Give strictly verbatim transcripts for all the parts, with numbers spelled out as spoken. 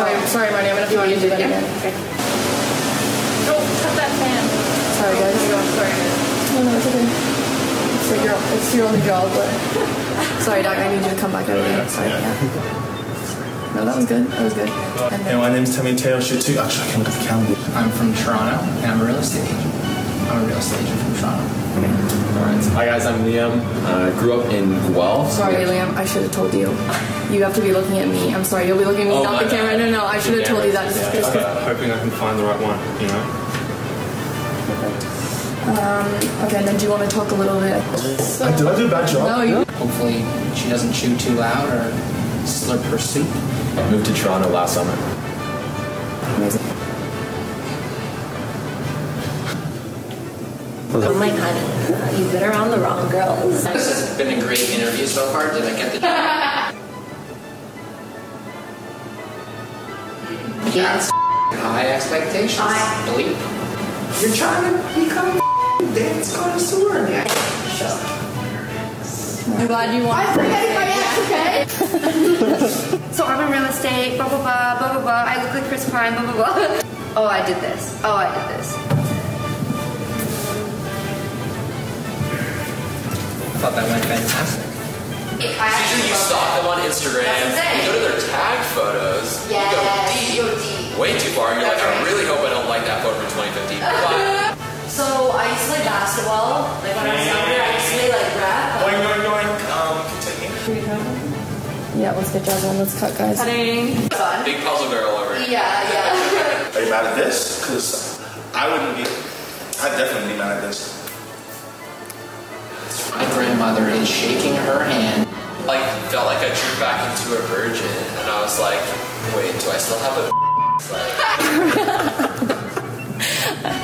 Sorry, sorry, Marty. I'm gonna have to want you to do that yeah. again. Okay. Don't cut that fan. Sorry, guys. Oh, sorry. No, no, it's okay. It's like your, it's your only job, but sorry, Doc. I need you to come back over here. Oh, yeah. Sorry. Yeah. Yeah. No, that was good. That was good. And hey, my name's Tammy Taylor. Shoot too. Actually, I can look at the calendar. I'm from Toronto, and I'm a real estate agent. I'm a real estate agent from Toronto. Alright. Hi guys, I'm Liam. I uh, grew up in Guelph. Sorry Liam, I should have told you. You have to be looking at me. I'm sorry, you'll be looking at me, oh, not the camera. No, no, I should have told you that. Just, yeah, just uh, hoping I can find the right one, you know? Um, okay, then do you want to talk a little bit? So, uh, did I do a bad job? No, you... Hopefully she doesn't chew too loud or slurp her soup. I moved to Toronto last summer. Amazing. Oh my god, you've been around the wrong girls. This has been a great interview so far. Did I get the That's high expectations. I believe. You're trying to become a dance connoisseur. Yeah. Shut up. I'm glad you want to. I forget my ex, okay? So I'm in real estate, blah, blah, blah, blah, blah, blah. I look like Chris Pine, blah, blah, blah. Oh, I did this. Oh, I did this. I thought that went fantastic. It, I actually you stalk them on Instagram, you go to their tag photos, yes, you go deep, way too far, and you're that's like, right. I really hope I don't like that photo from twenty fifteen. But... So, I used to play basketball, like when I was younger, I used to play like rap. Going, going, going, um, continue. Yeah, let's get that one, let's cut guys. Cutting. Big puzzle girl over here. Yeah, yeah. Are you mad at this? Because I wouldn't be, I'd definitely be mad at this. My grandmother is shaking her hand. Like, felt like I drew back into a virgin, and I was like, wait, do I still have a like,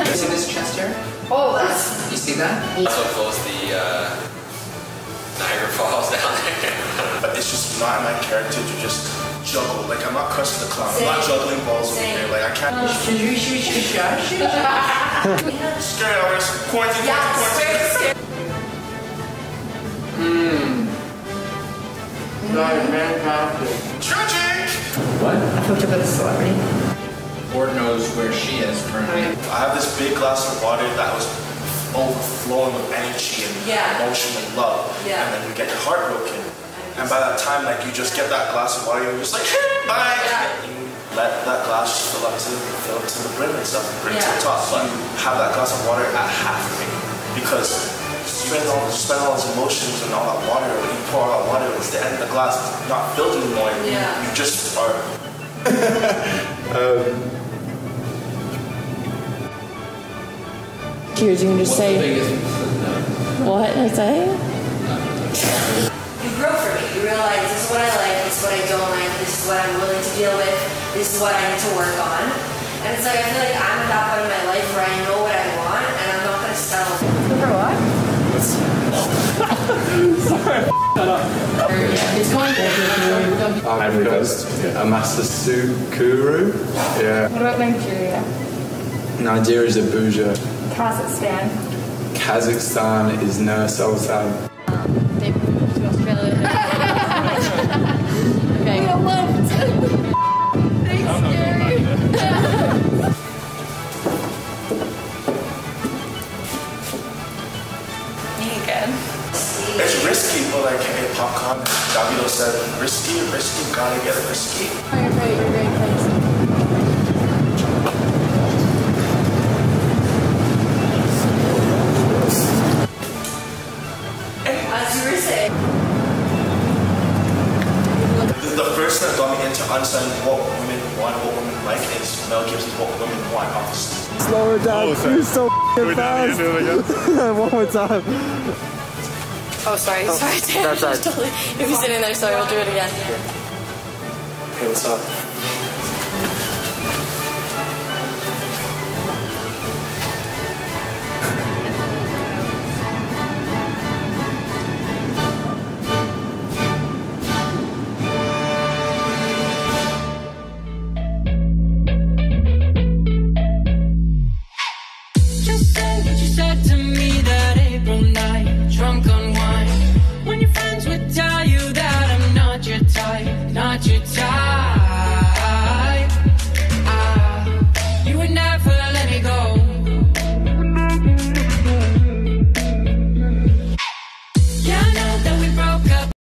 you see this chest here? Oh, that's... You see that? That's what pulls the, uh, Niagara Falls down there. But it's just not my character to just juggle. Like, I'm not cussing the clown. I'm not juggling balls over here. Like, I can't... Straight over, quarantine, quarantine, quarantine. Mmm. That is fantastic. Tragic! What? I hooked up with a celebrity. Lord knows where she is currently. I have this big glass of water that was overflowing with energy and yeah. emotion and love. Yeah. And then you get your heart broken. And by that time, like, you just get that glass of water, you're just like, bye! Yeah. And you let that glass just fill up to, fill up to the brim and stuff and bring yeah. it to the top. But you have that glass of water at halfway. Because Spend all, spend all those emotions and all that water. When you pour all that water, it's the end of the glass. It's not filled anymore. Yeah. You just are. um. Cheers. You can just What's say. The biggest... What I say? You grow from it. You realize this is what I like. This is what I don't like. This is what I'm willing to deal with. This is what I need to work on. And it's like I feel like I'm at that point in my life where I know what I want, and I'm not gonna settle for what. Sorry, shut up. It's going to I'm a master sukuru. Yeah. What about Nigeria? Nigeria is Abuja. Kazakhstan. Kazakhstan is no Sultan. Um, they moved to Australia. Okay. We got left. Thanks, Gary. It's risky, but like in hip hop comedy, Davilo said, risky, risky, gotta get it risky. All right, right, you're right, thanks. As you were saying, the first thing that got me into understanding what women want, what women like, is Mel Gibson's What Women Want, obviously. Slow it down, oh, you're so fast. Down, one more time. Oh, sorry, oh, sorry, Tim. That's odd. Totally, if you sit in there, sorry, we'll do it again. Hey, what's up? You said what you said to me that April night, drunk on